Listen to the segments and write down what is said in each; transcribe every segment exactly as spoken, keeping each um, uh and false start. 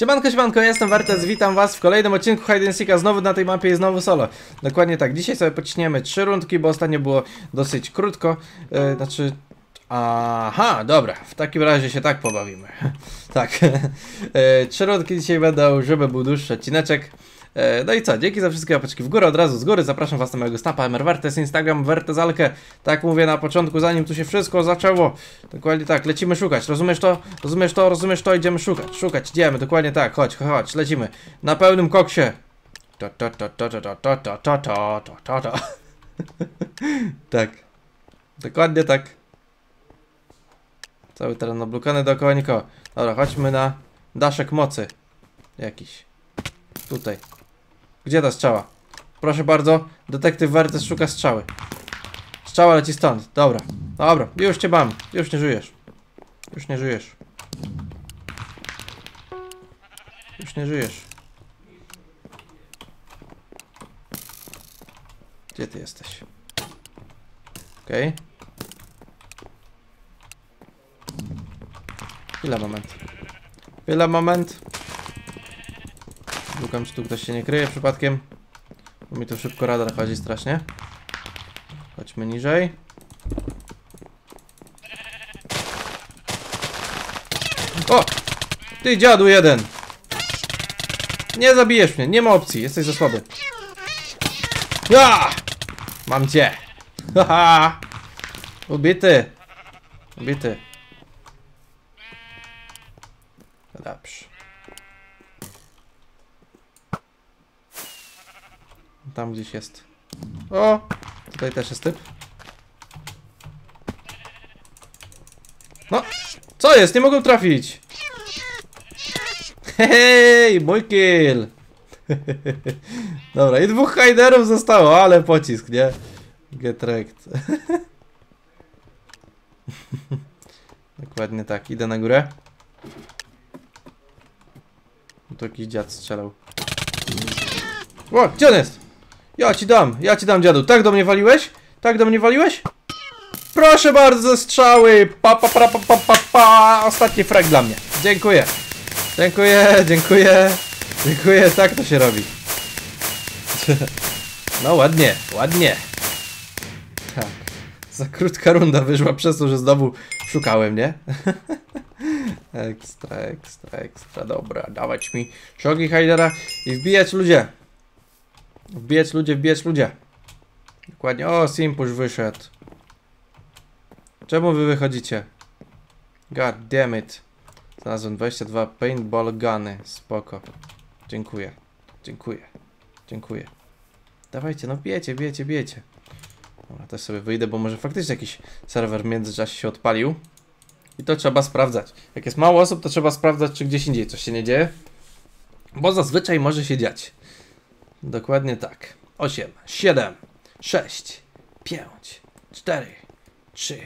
Siemanko, siemanko, ja jestem Vertez, witam was w kolejnym odcinku Hide and Seeka, znowu na tej mapie i znowu solo. Dokładnie tak, dzisiaj sobie pociśniemy trzy rundki, bo ostatnio było dosyć krótko. Yy, znaczy... Aha, dobra, w takim razie się tak pobawimy. Tak, yy, trzy rundki dzisiaj będą, żeby był dłuższy odcineczek. No i co, dzięki za wszystkie łapeczki w górę, od razu z góry, zapraszam was na mojego snapa, M R Vertez, Instagram, Vertezalkę. Tak mówię na początku, zanim tu się wszystko zaczęło. Dokładnie tak, lecimy szukać, rozumiesz to? Rozumiesz to, rozumiesz to, idziemy szukać, szukać, idziemy, dokładnie tak, chodź, chodź, lecimy. Na pełnym koksie. To, to, to, to, to, to, to, to, to, to, to, to. Tak. Dokładnie tak. Cały teren oblukany dookoła nikogo. Dobra, chodźmy na daszek mocy. Jakiś. Tutaj. Gdzie ta strzała? Proszę bardzo, detektyw Vertez szuka strzały. Strzała leci stąd, dobra. Dobra, już cię mam, już nie żyjesz. Już nie żyjesz. Już nie żyjesz. Gdzie ty jesteś? Okej. Okay. Chwila, moment. Chwila, moment. Szukam, czy tu ktoś się nie kryje przypadkiem. Bo mi tu szybko radar chodzi strasznie. Chodźmy niżej. O! Ty dziadu jeden! Nie zabijesz mnie, nie ma opcji, jesteś za słaby. Ja! Mam cię! Haha! Ubity! Ubity. Dobrze. Tam gdzieś jest. O! Tutaj też jest typ. No! Co jest? Nie mogę trafić! Hej! Mój kill! Dobra, i dwóch hiderów zostało, ale pocisk, nie? Get wrecked. Dokładnie tak, idę na górę. Tu jakiś dziad strzelał. O! Gdzie on jest? Ja ci dam, ja ci dam, dziadu. Tak do mnie waliłeś? Tak do mnie waliłeś? Proszę bardzo, strzały! Pa, pa, pa, pa, pa, pa, pa. Ostatni frag dla mnie. Dziękuję. Dziękuję, dziękuję. Dziękuję, tak to się robi. No ładnie, ładnie. Tak. Za krótka runda wyszła przez to, że znowu szukałem, nie? Ekstra, ekstra, ekstra. Dobra, dawać mi szogi Hidera i wbijać ludzie. Wbijać ludzie, wbijać ludzie. Dokładnie. O, Simpusz wyszedł. Czemu wy wychodzicie? God damn it. Znalazłem dwadzieścia dwa paintball guny. Spoko. Dziękuję. Dziękuję. Dziękuję. Dawajcie, no bijecie, bijecie, bijecie. Dobra, też sobie wyjdę, bo może faktycznie jakiś serwer w międzyczasie się odpalił. I to trzeba sprawdzać. Jak jest mało osób, to trzeba sprawdzać, czy gdzieś indziej coś się nie dzieje. Bo zazwyczaj może się dziać. Dokładnie tak. osiem, siedem, sześć, pięć, cztery, trzy,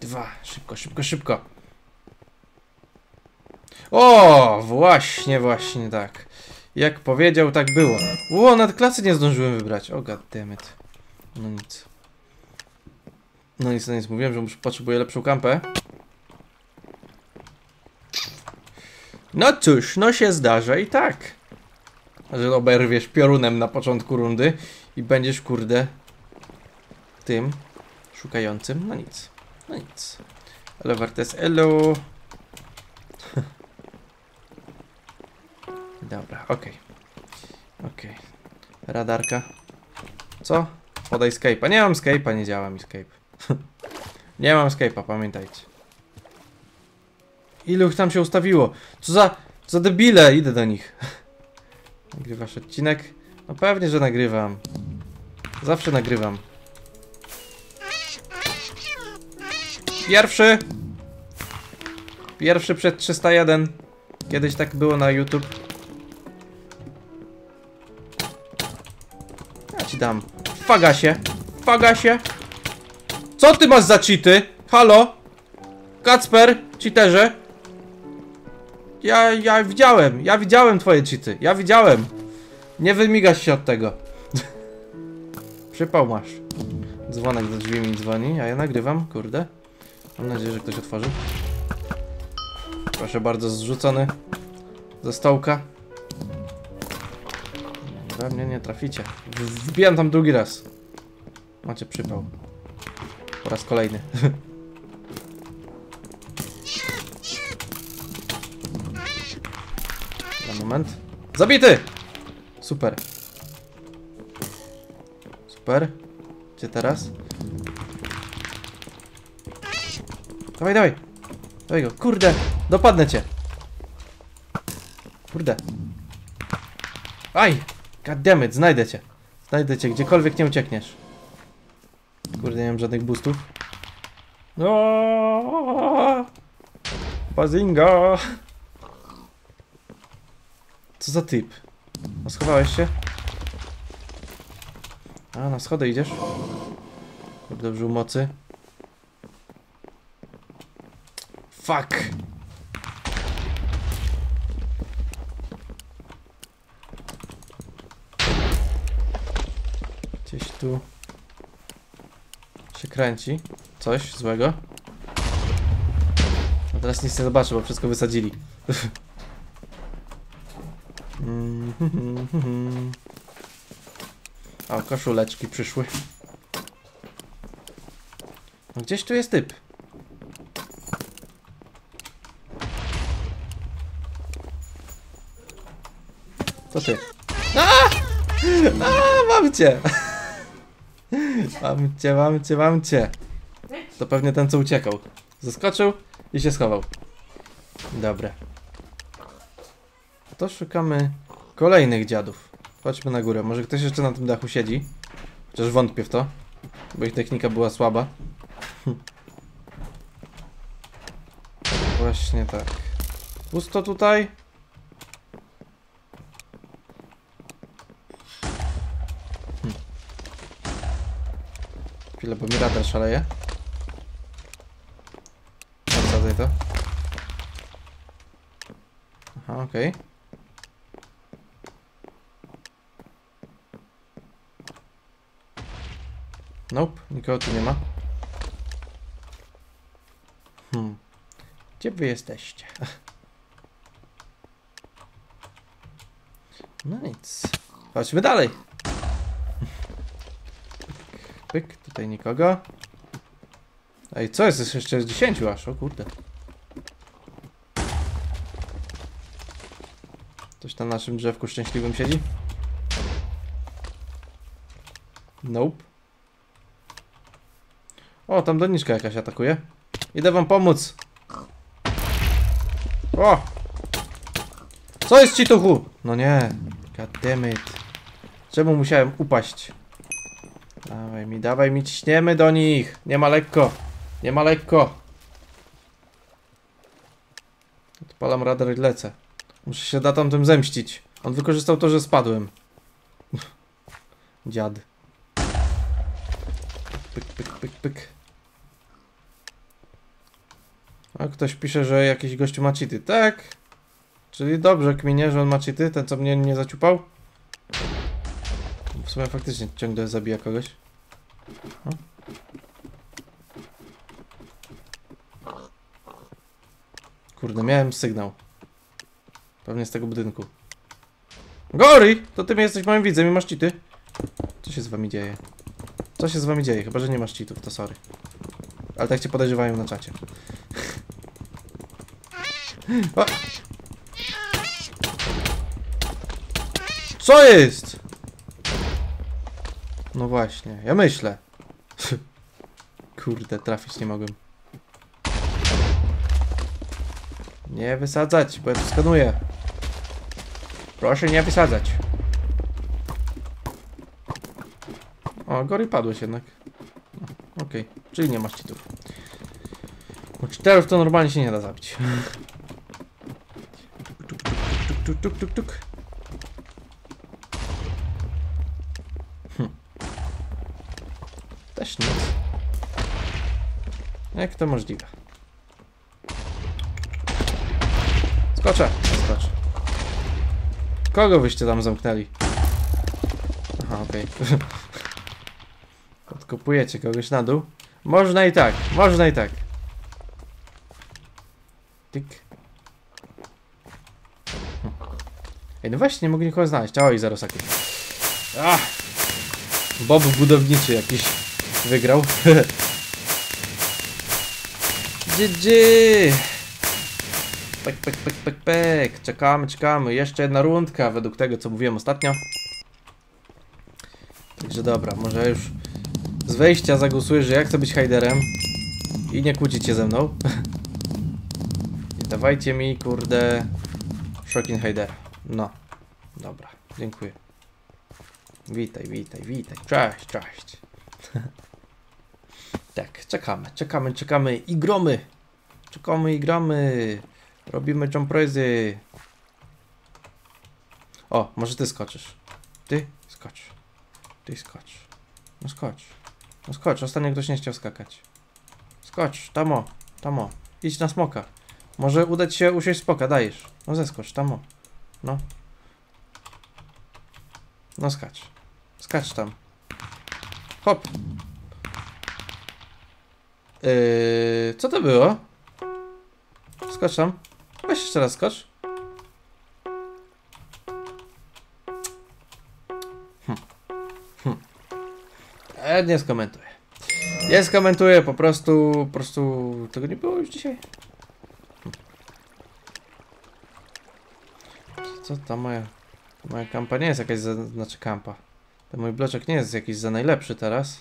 dwa. Szybko, szybko, szybko. O, właśnie, właśnie tak. Jak powiedział, tak było. Ło, nawet klasy nie zdążyłem wybrać. O, god damn it. No nic. No nic, no nic. Mówiłem, że muszę, potrzebuję lepszą kampę. No cóż, no się zdarza i tak. Że oberwiesz piorunem na początku rundy i będziesz, kurde, tym szukającym. No nic, no nic. Ale Vertez, elo. Dobra, okej. Okay. Okej. Okay. Radarka. Co? Podaj Skype'a. Nie mam Skype'a, nie działa mi Skype. Nie mam Skype'a, pamiętajcie. Ilu ich tam się ustawiło? Co za, co za debile! Idę do nich. Nagrywasz odcinek? No pewnie, że nagrywam. Zawsze nagrywam. Pierwszy! Pierwszy przed trzysta jeden. Kiedyś tak było na YouTube. Ja ci dam. Faga się! Faga się! Co ty masz za cheaty? Halo? Kacper, cheaterze? Ja, ja widziałem, ja widziałem twoje cheaty, ja widziałem. Nie wymigasz się od tego. Przypał masz. Dzwonek do drzwi mi dzwoni, a ja nagrywam, kurde. Mam nadzieję, że ktoś otworzy. Proszę bardzo, zrzucony. ze stołka. We mnie nie traficie. Wbijam tam drugi raz. Macie przypał. Po raz kolejny. Na moment. Zabity! Super. Super. Gdzie teraz? Dawaj, dawaj. Dawaj go. Kurde. Dopadnę cię. Kurde. Aj. Goddammit, znajdę cię. Znajdę cię, gdziekolwiek nie uciekniesz. Kurde, nie mam żadnych boostów. No, bazinga. Co za typ? No, schowałeś się? A, na schody idziesz? Kurde, użył mocy. Fuck. Gdzieś tu się kręci coś złego. A teraz nic nie zobaczę, bo wszystko wysadzili. A, koszuleczki przyszły. No, gdzieś tu jest typ. To ty. Aaa! Aaa, mam cię! Mam cię, mam cię, mam cię. To pewnie ten, co uciekał. Zaskoczył i się schował. Dobra. To szukamy kolejnych dziadów. Chodźmy na górę. Może ktoś jeszcze na tym dachu siedzi? Chociaż wątpię w to, bo ich technika była słaba. Właśnie tak. Pusto tutaj. Chwilę, bo mi radar szaleje. Odsadzaj to. Aha, okej. Okay. Nope, nikogo tu nie ma. Hmm. Gdzie wy jesteście? No nic. Chodźmy dalej. Pyk, tutaj nikogo. Ej, co jest? Jeszcze z dziesięciu aż, o kurde. Coś na naszym drzewku szczęśliwym siedzi? Nope. O, tam doniczka jakaś atakuje. Idę wam pomóc. O! Co jest ci tuchu? No nie. Goddammit. Czemu musiałem upaść? Dawaj mi, dawaj mi, ciśniemy do nich. Nie ma lekko. Nie ma lekko. Odpalam radar i lecę. Muszę się da tamtym zemścić. On wykorzystał to, że spadłem. Dziad. Pyk, pyk, pyk, pyk. A ktoś pisze, że jakiś gościu ma cheaty. Tak. Czyli dobrze kminie, że on ma cheaty. Ten, co mnie nie zaciupał. W sumie faktycznie ciągle zabija kogoś. O. Kurde, miałem sygnał. Pewnie z tego budynku. Gori! To ty jesteś moim widzem i masz cheaty. Co się z wami dzieje? Co się z wami dzieje? Chyba, że nie masz cheatów, to sorry. Ale tak cię podejrzewają na czacie. O. Co jest? No właśnie, ja myślę. Kurde, trafić nie mogłem. Nie wysadzać, bo ja to skanuję. Proszę nie wysadzać. O, gory padłeś jednak. No, okej, okay. Czyli nie masz cheatów. Bo cheaterów to normalnie się nie da zabić. Tuk, tuk, tuk, tuk, tuk, tuk, tuk. Też nic. Jak to możliwe? Skoczę, skoczę. Kogo wyście tam zamknęli? Aha, okej. Okay. Podkopujecie kogoś na dół. Można i tak, można i tak. Tyk. Hm. Ej, no właśnie, nie mogę nikogo znaleźć. Oj, zaraz taki. Ach! Bob budowniczy jakiś wygrał. G G! Pek, pek, pek, pek, pek. Czekamy, czekamy. Jeszcze jedna rundka, według tego, co mówiłem ostatnio. Także dobra, może już z wejścia zagłosuję, że ja chcę być hajderem i nie kłócić się ze mną. I dawajcie mi, kurde, shocking hajdera. No, dobra, dziękuję. Witaj, witaj, witaj. Cześć, cześć. Tak, czekamy, czekamy, czekamy i gromy. Czekamy i gramy. Robimy jumprezy. O, może ty skoczysz. Ty skocz. Ty skocz. No skocz. No skocz. Ostatnio ktoś nie chciał skakać. Skocz, tamo, tamo. Idź na smoka. Może uda ci się usiąść smoka, dajesz. No zeskocz, tamo. No. No skacz. Skacz tam. Hop. Yy, co to było? Skocz tam. Weź jeszcze raz skocz. Hm. Hm. E, nie skomentuję. Nie skomentuję, po prostu... Po prostu... Tego nie było już dzisiaj. Hm. Co ta moja... Moja kampa nie jest jakaś za... Znaczy kampa. Ten mój bloczek nie jest jakiś za najlepszy teraz.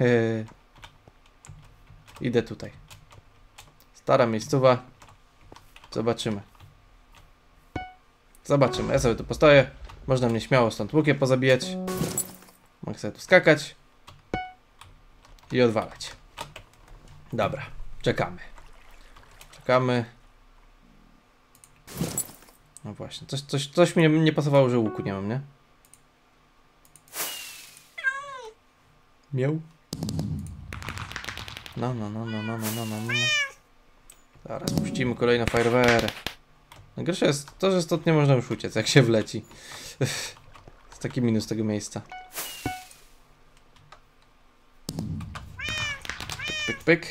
Yy. Idę tutaj. Stara miejscowa. Zobaczymy. Zobaczymy. Ja sobie tu postoję. Można mnie śmiało stąd łukiem pozabijać. Mogę sobie tu skakać. I odwalać. Dobra. Czekamy. Czekamy. No właśnie. Coś, coś, coś mi nie, nie pasowało, że łuku nie mam, nie? Miał. No, no, no, no, no, no, no, no, no. Zaraz puścimy kolejną fajerwerę. Najgorsze jest to, że stąd nie można już uciec, jak się wleci. To taki minus tego miejsca. Pyk, pyk, pyk.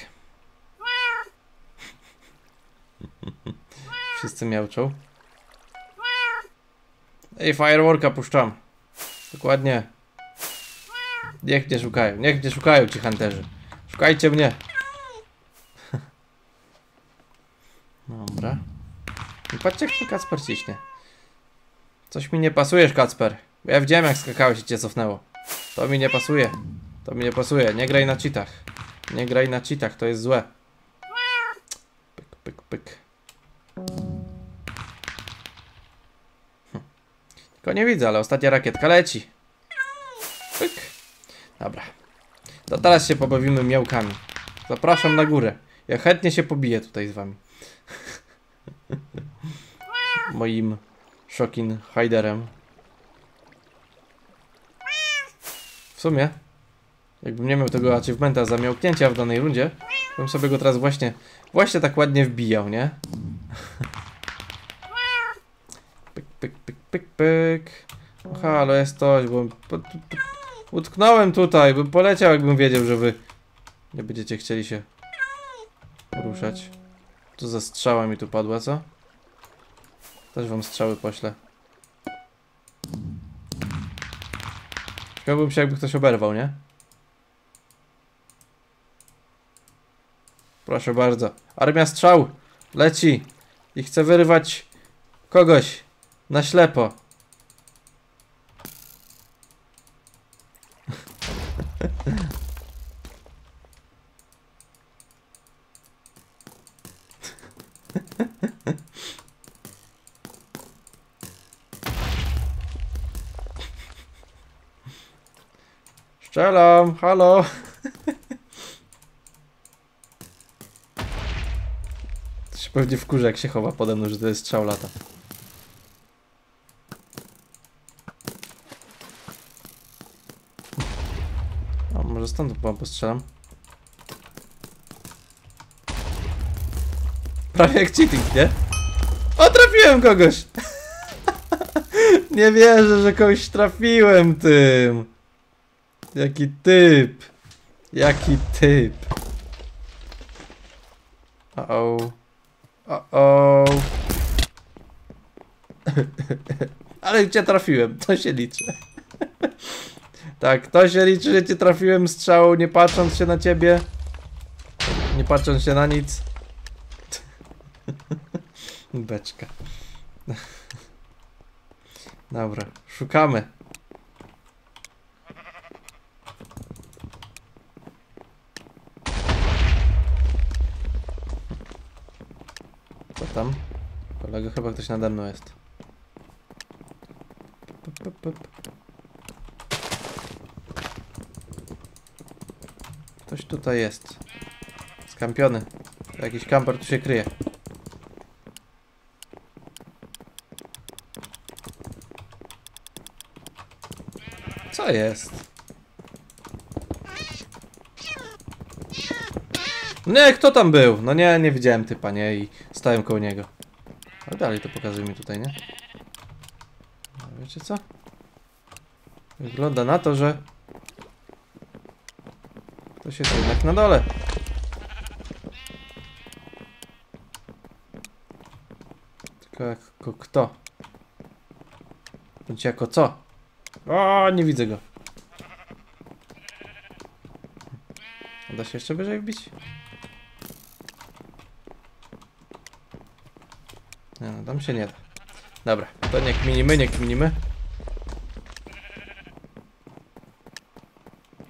Wszyscy miauczą. Ej, fireworka puszczam. Dokładnie. Niech mnie szukają, niech mnie szukają ci hunterzy. Szukajcie mnie. Dobra. I patrzcie, jak ten Kacper ciśnie. Coś mi nie pasujesz, Kacper. Ja widziałem, jak skakałeś i cię cofnęło. To mi nie pasuje. To mi nie pasuje. Nie graj na cheatach. Nie graj na cheatach, to jest złe. Pyk, pyk, pyk. Hm. Tylko nie widzę, ale ostatnia rakietka leci. Pyk. Dobra. To teraz się pobawimy miałkami. Zapraszam na górę. Ja chętnie się pobiję tutaj z wami. Moim shocking hiderem. W sumie, jakbym nie miał tego achievementa za miałknięcia w danej rundzie, bym sobie go teraz właśnie, właśnie tak ładnie wbijał, nie? Pyk, pyk, pyk, pyk, pyk. Halo, jest coś, bo utknąłem tutaj, bym poleciał, jakbym wiedział, że wy nie będziecie chcieli się ruszać. Co za strzała mi tu padła, co? Też wam strzały poślę. Chciałbym się, jakby ktoś oberwał, nie? Proszę bardzo. Armia strzał leci i chce wyrywać kogoś na ślepo. Strzelam, halo. To się pewnie wkurza, jak się chowa pode mną, że to jest strzał lata. A może stąd wam postrzelam? Prawie jak cheating, nie? O, trafiłem kogoś! Nie wierzę, że kogoś trafiłem tym! Jaki typ! Jaki typ! O-o! O-o! Ale cię trafiłem, to się liczy. Tak, to się liczy, że cię trafiłem strzałą, nie patrząc się na ciebie. Nie patrząc się na nic. Beczka. Dobra, szukamy. Co tam? Kolego, chyba ktoś nade mną jest. Pup, pup, pup. Ktoś tutaj jest. Skampiony. Jakiś kamper tu się kryje. Co jest? Nie, kto tam był? No nie, nie widziałem typa, nie? I stałem koło niego. Ale dalej to pokazuje mi tutaj, nie? A wiecie co? Wygląda na to, że... ktoś jest jednak na dole. Tylko jako kto? Bądź jako co? O, nie widzę go. Da się jeszcze wyżej wbić? Nie, no, tam się nie da. Dobra, to nie kminimy, nie kminimy.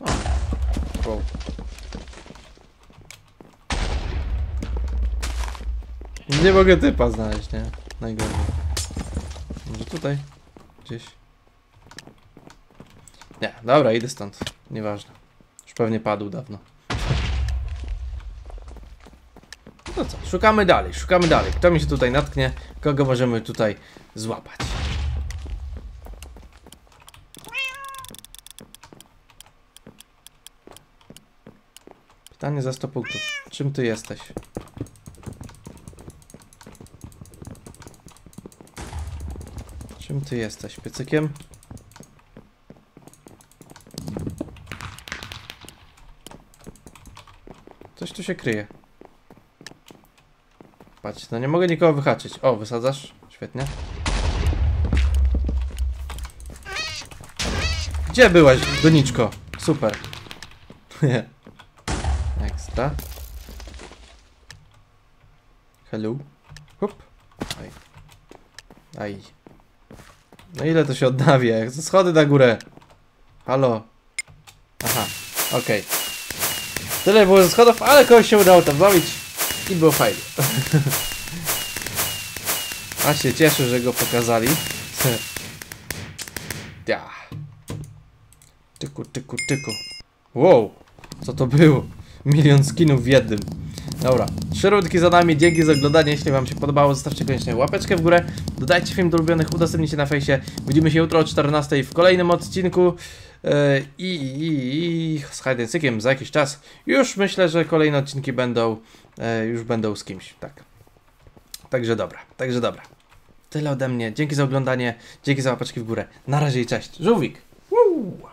O, wow. Nie mogę typa znaleźć, nie? Najgorzej. Może tutaj? Gdzieś? Nie, dobra, idę stąd. Nieważne. Już pewnie padł dawno. No co, szukamy dalej, szukamy dalej. Kto mi się tutaj natknie? Kogo możemy tutaj złapać? Pytanie za sto punktów. Czym ty jesteś? Czym ty jesteś? Piecykiem? Coś tu się kryje. Patrz, no nie mogę nikogo wyhaczyć. O, wysadzasz? Świetnie. Gdzie byłaś, doniczko? Super. Ekstra. Hello. Hup. Aj. Aj. No ile to się odnawia? Schody na górę. Halo. Aha, okej. Okay. Tyle było ze schodów, ale kogoś się udało tam zabić. I było fajnie. A się cieszę, że go pokazali. Ja. Tyku, tyku, tyku. Wow, co to było? Milion skinów w jednym. Dobra, trzy rundki za nami, dzięki za oglądanie. Jeśli wam się podobało, zostawcie koniecznie łapeczkę w górę. Dodajcie film do ulubionych, udostępnijcie na fejsie. Widzimy się jutro o czternastej w kolejnym odcinku. I, i, i z Hide and Seekiem za jakiś czas. Już myślę, że kolejne odcinki będą e, już będą z kimś, tak. Także dobra, także dobra. Tyle ode mnie, dzięki za oglądanie, dzięki za łapaczki w górę. Na razie i cześć, żółwik! Woo!